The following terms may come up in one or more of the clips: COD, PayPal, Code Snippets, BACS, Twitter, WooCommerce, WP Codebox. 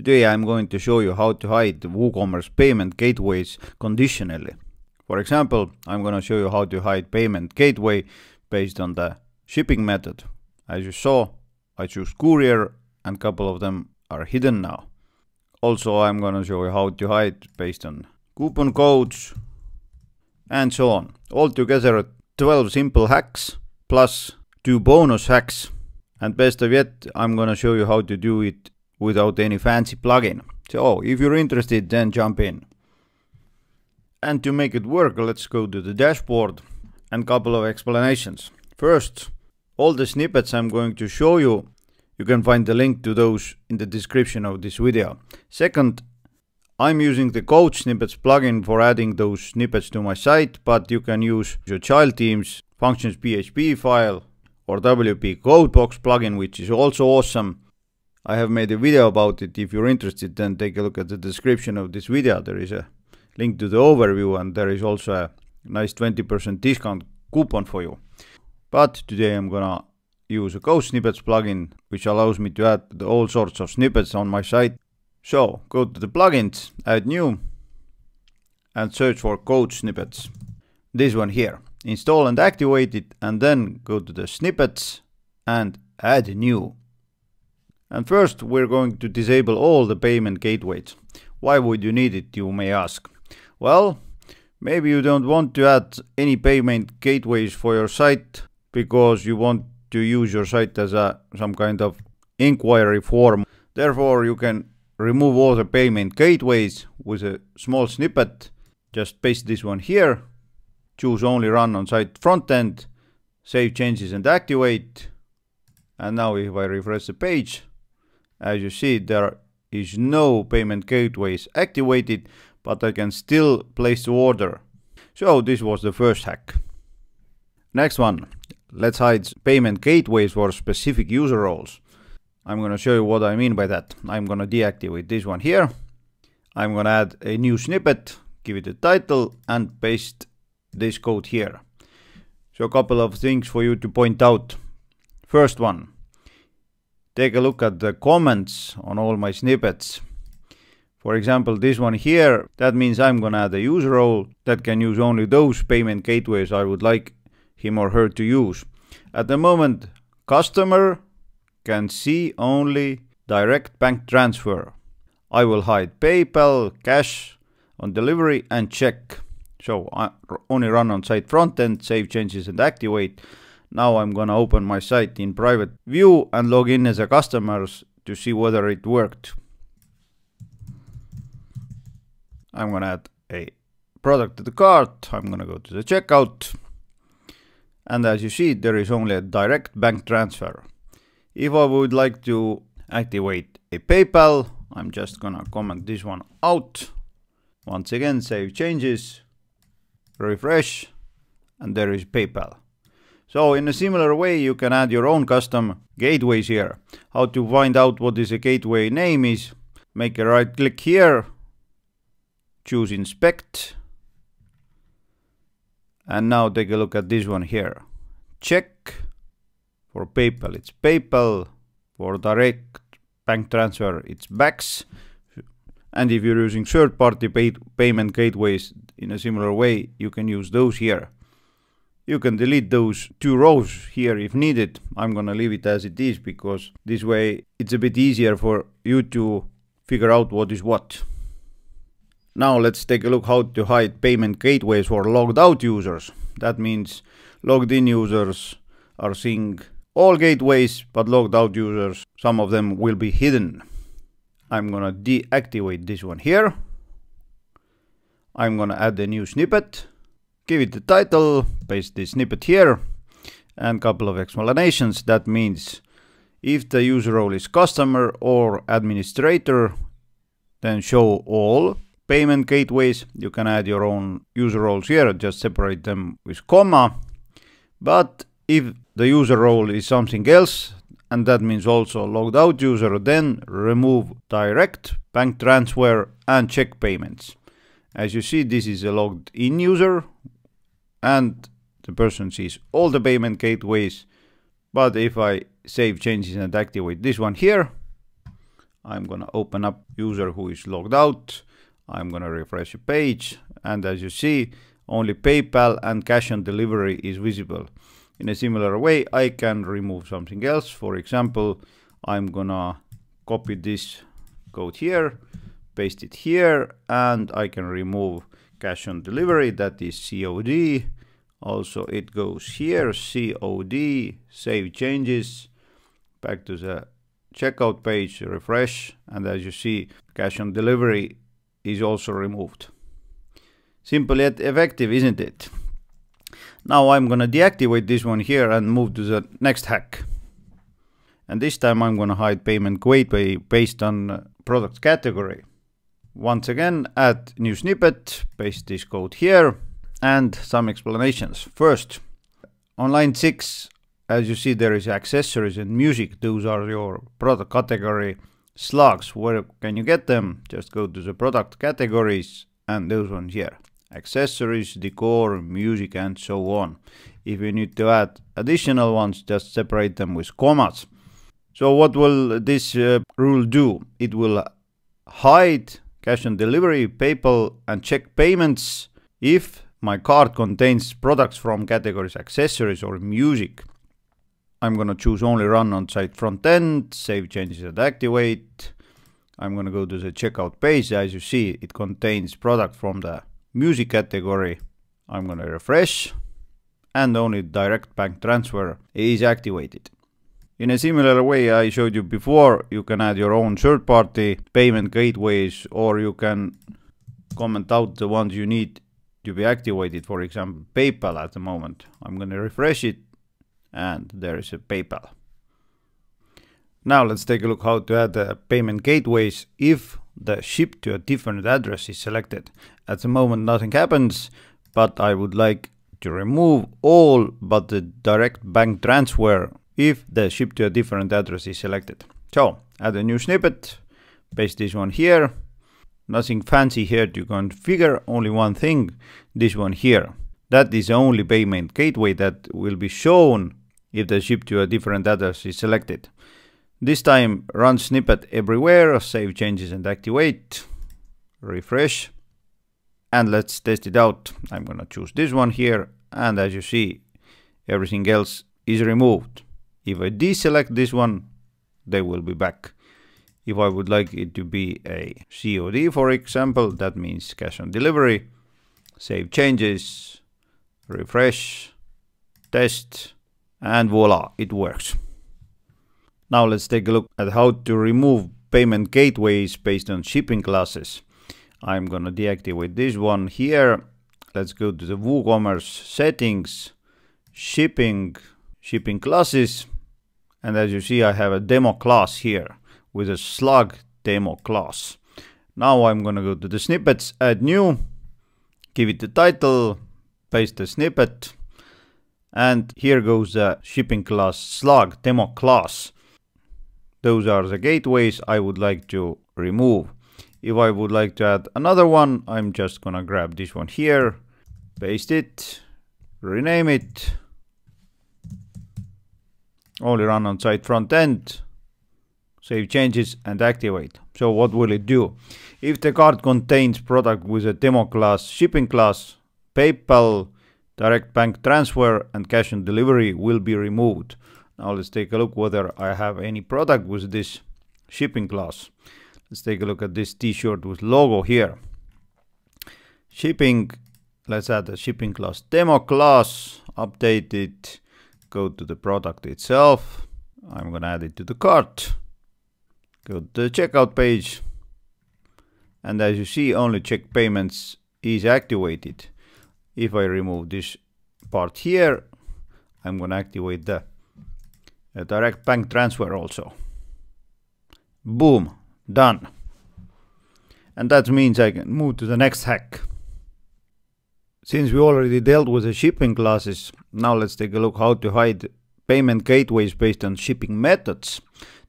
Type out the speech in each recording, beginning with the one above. Today I'm going to show you how to hide WooCommerce payment gateways conditionally. For example, I'm going to show you how to hide payment gateway based on the shipping method. As you saw, I choose courier and a couple of them are hidden now. Also, I'm going to show you how to hide based on coupon codes and so on. Altogether 12 simple hacks plus 2 bonus hacks, and best of yet, I'm going to show you how to do it without any fancy plugin. So if you're interested, then jump in. And to make it work, let's go to the dashboard and couple of explanations. First, all the snippets I'm going to show you, you can find the link to those in the description of this video. Second, I'm using the Code Snippets plugin for adding those snippets to my site, but you can use your child teams, functions.php file or WP Codebox plugin, which is also awesome. I have made a video about it. If you're interested, then take a look at the description of this video. There is a link to the overview and there is also a nice 20% discount coupon for you. But today I'm gonna use a Code Snippets plugin, which allows me to add all sorts of snippets on my site. So go to the plugins, add new, and search for Code Snippets. This one here. Install and activate it, and then go to the snippets and add new. And first, we're going to disable all the payment gateways. Why would you need it, you may ask? Well, maybe you don't want to add any payment gateways for your site because you want to use your site as some kind of inquiry form. Therefore, you can remove all the payment gateways with a small snippet. Just paste this one here. Choose only run on site front end. Save changes and activate. And now if I refresh the page, as you see, there is no payment gateways activated, but I can still place the order. So this was the first hack. Next one, let's hide payment gateways for specific user roles. I'm going to show you what I mean by that. I'm going to deactivate this one here. I'm going to add a new snippet, give it a title and paste this code here. So a couple of things for you to point out. First one, take a look at the comments on all my snippets. For example, this one here, that means I'm gonna add a user role that can use only those payment gateways I would like him or her to use. At the moment, customer can see only direct bank transfer. I will hide PayPal, cash on delivery and check. So I only run on site front end, save changes and activate. Now I'm gonna open my site in private view and log in as a customer to see whether it worked. I'm gonna add a product to the cart. I'm gonna go to the checkout. And as you see, there is only a direct bank transfer. If I would like to activate a PayPal, I'm just gonna comment this one out. Once again, save changes, refresh, and there is PayPal. So in a similar way, you can add your own custom gateways here. How to find out what is a gateway name is, make a right click here, choose inspect, and now take a look at this one here. Check, for PayPal it's PayPal, for direct bank transfer it's BACS, and if you're using third-party payment gateways in a similar way, you can use those here. You can delete those two rows here if needed. I'm gonna leave it as it is because this way it's a bit easier for you to figure out what is what. Now let's take a look how to hide payment gateways for logged out users. That means logged in users are seeing all gateways, but logged out users, some of them will be hidden. I'm gonna deactivate this one here. I'm gonna add a new snippet. Give it the title, paste the snippet here, and a couple of explanations. That means if the user role is customer or administrator, then show all payment gateways. You can add your own user roles here, just separate them with comma. But if the user role is something else, and that means also logged out user, then remove direct bank transfer and check payments. As you see, this is a logged in user, and the person sees all the payment gateways. But if I save changes and activate this one here, I'm going to open up user who is logged out. I'm going to refresh the page. And as you see, only PayPal and cash on delivery is visible. In a similar way, I can remove something else. For example, I'm going to copy this code here, paste it here, and I can remove cash on delivery, that is COD. Also, it goes here, COD, save changes, back to the checkout page, refresh, and as you see, cash on delivery is also removed. Simple yet effective, isn't it? Now I'm going to deactivate this one here and move to the next hack. And this time I'm going to hide payment gateway based on product category. Once again, add new snippet, paste this code here, and some explanations. First, on line 6, as you see, there is accessories and music. Those are your product category slugs. Where can you get them? Just go to the product categories and those ones here. Accessories, decor, music, and so on. If you need to add additional ones, just separate them with commas. So what will this rule do? It will hide cash on delivery, PayPal, and check payments if my cart contains products from categories accessories or music. I'm going to choose only run on site front end, save changes and activate. I'm going to go to the checkout page. As you see, it contains product from the music category. I'm going to refresh, and only direct bank transfer is activated. In a similar way I showed you before, you can add your own third-party payment gateways, or you can comment out the ones you need to be activated. For example, PayPal at the moment. I'm going to refresh it, and there is a PayPal. Now let's take a look how to add payment gateways if the ship to a different address is selected. At the moment nothing happens, but I would like to remove all but the direct bank transfer if the ship to a different address is selected. So add a new snippet, paste this one here. Nothing fancy here to configure, only one thing, this one here. That is the only payment gateway that will be shown if the ship to a different address is selected. This time run snippet everywhere, save changes and activate, refresh, and let's test it out. I'm going to choose this one here, and as you see, everything else is removed. If I deselect this one, they will be back. If I would like it to be a COD, for example, that means cash on delivery, save changes, refresh, test, and voila, it works. Now let's take a look at how to remove payment gateways based on shipping classes. I'm going to deactivate this one here. Let's go to the WooCommerce settings, shipping classes, and as you see, I have a demo class here, with a slug demo class. Now I'm going to go to the snippets, add new, give it the title, paste the snippet, and here goes the shipping class slug demo class. Those are the gateways I would like to remove. If I would like to add another one, I'm just going to grab this one here, paste it, rename it, only run on site front end, save changes and activate. So what will it do? If the cart contains product with a demo class, shipping class, PayPal, direct bank transfer, and cash on delivery will be removed. Now let's take a look whether I have any product with this shipping class. Let's take a look at this t-shirt with logo here. Shipping, let's add a shipping class demo class, update it, go to the product itself. I'm going to add it to the cart. Go to the checkout page, and as you see, only check payments is activated. If I remove this part here, I'm going to activate the direct bank transfer also. Boom, done. And that means I can move to the next hack. Since we already dealt with the shipping classes, now let's take a look how to hide payment gateways based on shipping methods.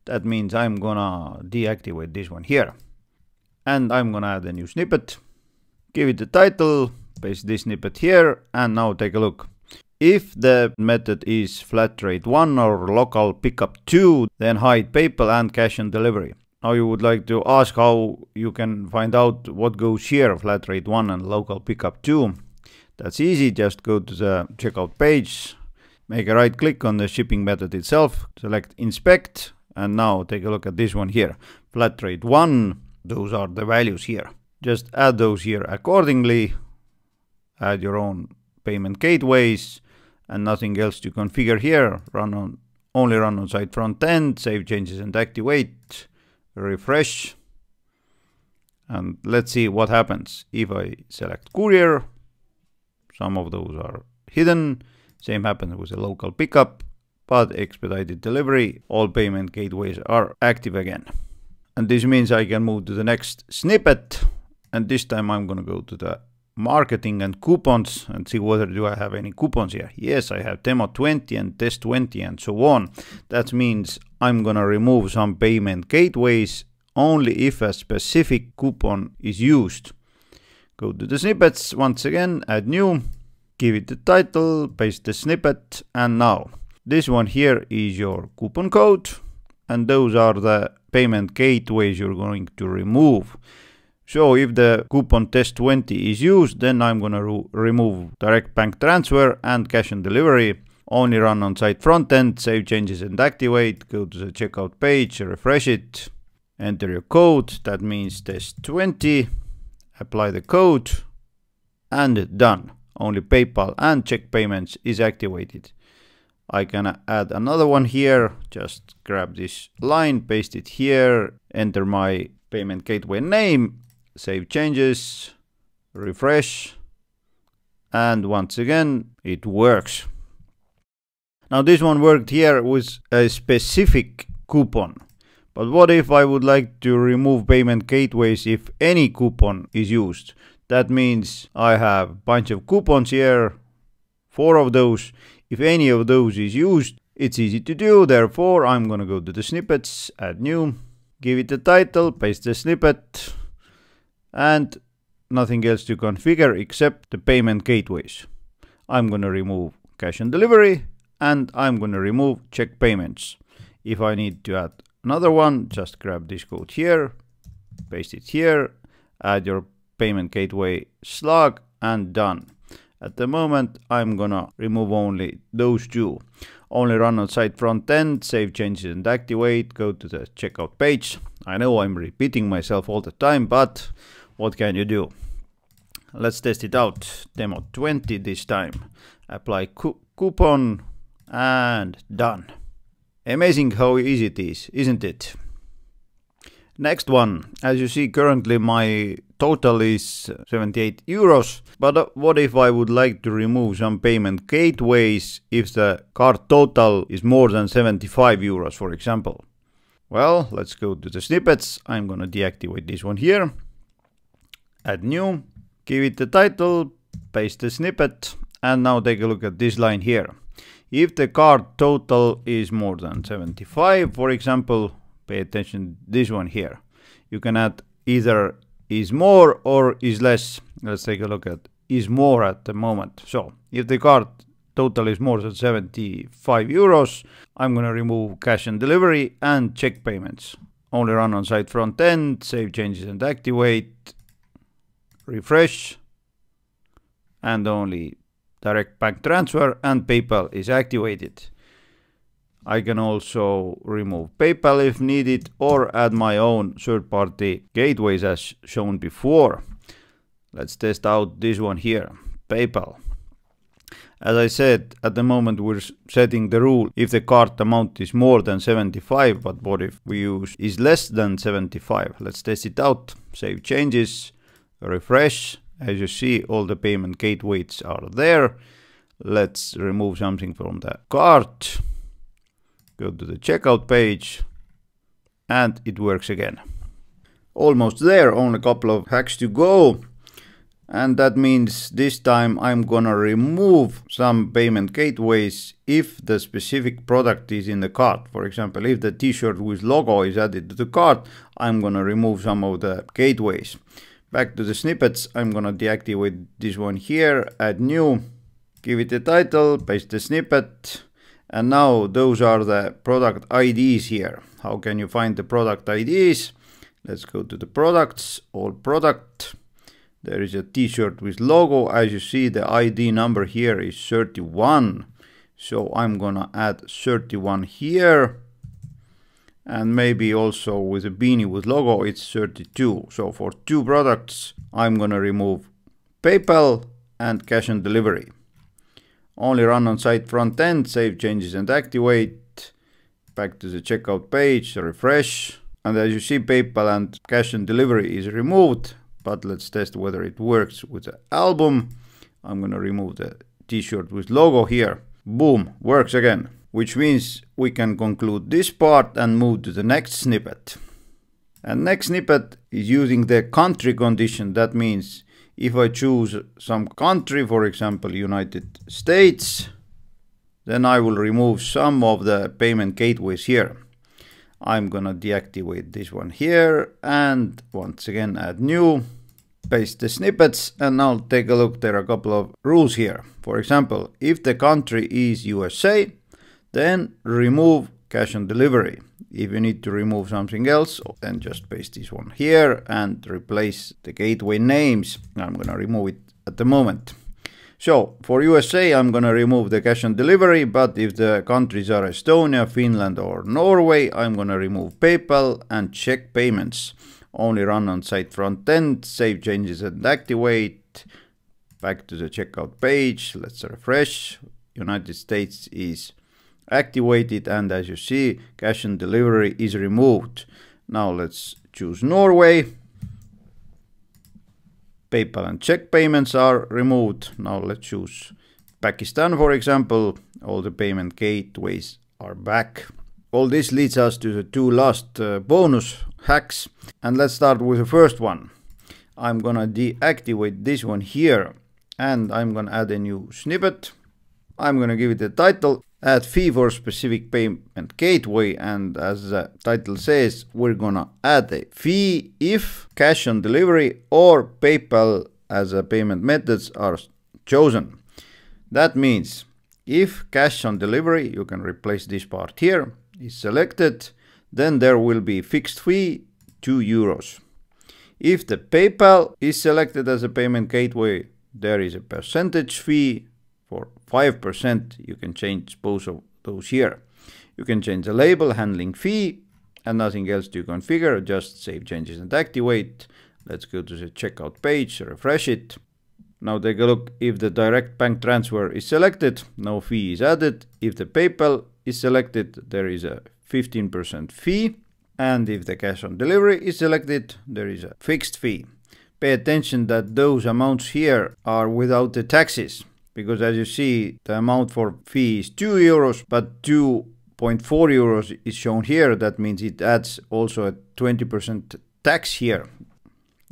That means I'm gonna deactivate this one here. And I'm gonna add a new snippet, give it the title, paste this snippet here, and now take a look. If the method is flat rate 1 or local pickup 2, then hide PayPal and cash on delivery. Now you would like to ask how you can find out what goes here, flat rate 1 and local pickup 2. That's easy, just go to the checkout page, make a right click on the shipping method itself, select inspect, and now take a look at this one here. Flat rate 1, those are the values here. Just add those here accordingly, add your own payment gateways, and nothing else to configure here. Only run on site front end, save changes and activate. Refresh, and let's see what happens. If I select courier, some of those are hidden. Same happens with a local pickup, but expedited delivery, all payment gateways are active again. And this means I can move to the next snippet, and this time I'm gonna go to the marketing and coupons and see whether do I have any coupons here. Yes, I have demo 20 and test 20 and so on. That means I'm gonna remove some payment gateways only if a specific coupon is used. Go to the snippets once again, add new, give it the title, paste the snippet, and now this one here is your coupon code, and those are the payment gateways you're going to remove. So if the coupon test 20 is used, then I'm going to remove direct bank transfer and cash and delivery. Only run on site front end, save changes and activate. Go to the checkout page, refresh it, enter your code. That means test 20, apply the code, and done. Only PayPal and check payments is activated. I can add another one here. Just grab this line, paste it here, enter my payment gateway name, save changes, refresh, and once again it works. Now this one worked here with a specific coupon, but what if I would like to remove payment gateways if any coupon is used? That means I have a bunch of coupons here, 4 of those. If any of those is used, it's easy to do. Therefore I'm gonna go to the snippets, add new, give it the title, paste the snippet, and nothing else to configure except the payment gateways. I'm gonna remove cash and delivery, and I'm gonna remove check payments. If I need to add another one, just grab this code here, paste it here, add your payment gateway slug, and done. At the moment I'm gonna remove only those 2. Only run on site front end, save changes and activate, go to the checkout page. I know I'm repeating myself all the time, but what can you do? Let's test it out. Demo 20 this time. Apply coupon, and done. Amazing how easy it is, isn't it? Next one. As you see, currently my total is 78 euros, but what if I would like to remove some payment gateways if the cart total is more than 75 euros, for example? Well, let's go to the snippets. I'm gonna deactivate this one here, add new, give it the title, paste the snippet, and now take a look at this line here. If the cart total is more than 75, for example, pay attention to this one here. You can add either is more or is less. Let's take a look at is more at the moment. So if the cart total is more than 75 euros, I'm gonna remove cash and delivery and check payments. Only run on site front end, save changes and activate, refresh, and only direct bank transfer and PayPal is activated. I can also remove PayPal if needed or add my own third-party gateways as shown before. Let's test out this one here, PayPal. As I said, at the moment we're setting the rule if the cart amount is more than 75, but what if we use is less than 75? Let's test it out. Save changes, refresh. As you see, all the payment gateways are there. Let's remove something from the cart. Go to the checkout page, and it works again. Almost there, only a couple of hacks to go. And that means this time I'm gonna remove some payment gateways if the specific product is in the cart. For example, if the t-shirt with logo is added to the cart, I'm gonna remove some of the gateways. Back to the snippets, I'm gonna deactivate this one here, add new, give it a title, paste the snippet, And now those are the product IDs here. How can you find the product IDs? Let's go to the products, all product. There is a t-shirt with logo. As you see, the ID number here is 31. So I'm gonna add 31 here. And maybe also with a beanie with logo, it's 32. So for two products, I'm gonna remove PayPal and cash and delivery. Only run on site front end, save changes and activate. Back to the checkout page, refresh. And as you see, PayPal and cash and delivery is removed, but let's test whether it works with the album. I'm going to remove the t-shirt with logo here. Boom, works again, which means we can conclude this part and move to the next snippet. And next snippet is using the country condition. That means if I choose some country, for example, United States, then I will remove some of the payment gateways here. I'm gonna deactivate this one here and once again add new, paste the snippets, and now take a look. There are a couple of rules here. For example, if the country is USA, then remove cash on delivery. If you need to remove something else, then just paste this one here and replace the gateway names. I'm gonna remove it at the moment. So for USA, I'm gonna remove the cash on delivery, but if the countries are Estonia, Finland or Norway, I'm gonna remove PayPal and check payments. Only run on site front end, save changes and activate. Back to the checkout page, let's refresh. United States is activated and as you see, cash on delivery is removed. Now let's choose Norway. PayPal and check payments are removed. Now let's choose Pakistan, for example. All the payment gateways are back. All this leads us to the two last bonus hacks. And let's start with the first one. I'm gonna deactivate this one here and I'm gonna add a new snippet. I'm gonna give it the title, add fee for specific payment gateway. And as the title says, we're gonna add a fee if cash on delivery or PayPal as a payment methods are chosen. That means if cash on delivery, you can replace this part here, is selected, then there will be fixed fee, €2. If the PayPal is selected as a payment gateway, there is a percentage fee, for 5%, you can change both of those here. You can change the label, handling fee, and nothing else to configure, just save changes and activate. Let's go to the checkout page, refresh it. Now take a look, if the direct bank transfer is selected, no fee is added. If the PayPal is selected, there is a 15% fee. And if the cash on delivery is selected, there is a fixed fee. Pay attention that those amounts here are without the taxes. Because as you see, the amount for fee is €2, but €2.4 is shown here. That means it adds also a 20% tax here.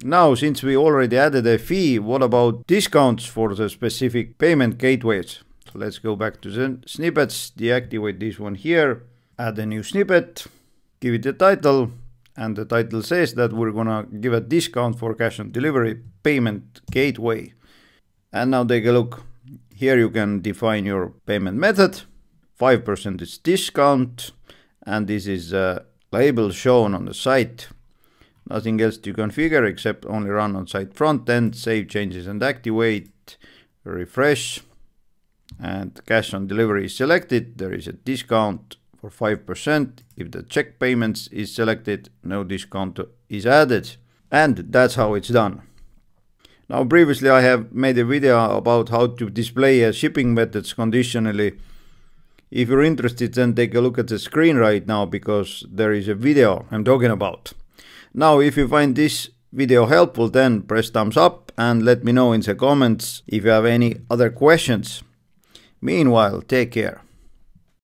Now, since we already added a fee, what about discounts for the specific payment gateways? So let's go back to the snippets, deactivate this one here, add a new snippet, give it a title, and the title says that we're gonna give a discount for cash on delivery payment gateway. And now take a look. Here you can define your payment method, 5% is discount, and this is a label shown on the site. Nothing else to configure except only run on site front end, save changes and activate, refresh, and cash on delivery is selected. There is a discount for 5%. If the check payments is selected, no discount is added. And that's how it's done. Now previously I have made a video about how to display a shipping methods conditionally. If you're interested, then take a look at the screen right now because there is a video I'm talking about. Now if you find this video helpful, then press thumbs up and let me know in the comments if you have any other questions. Meanwhile, take care.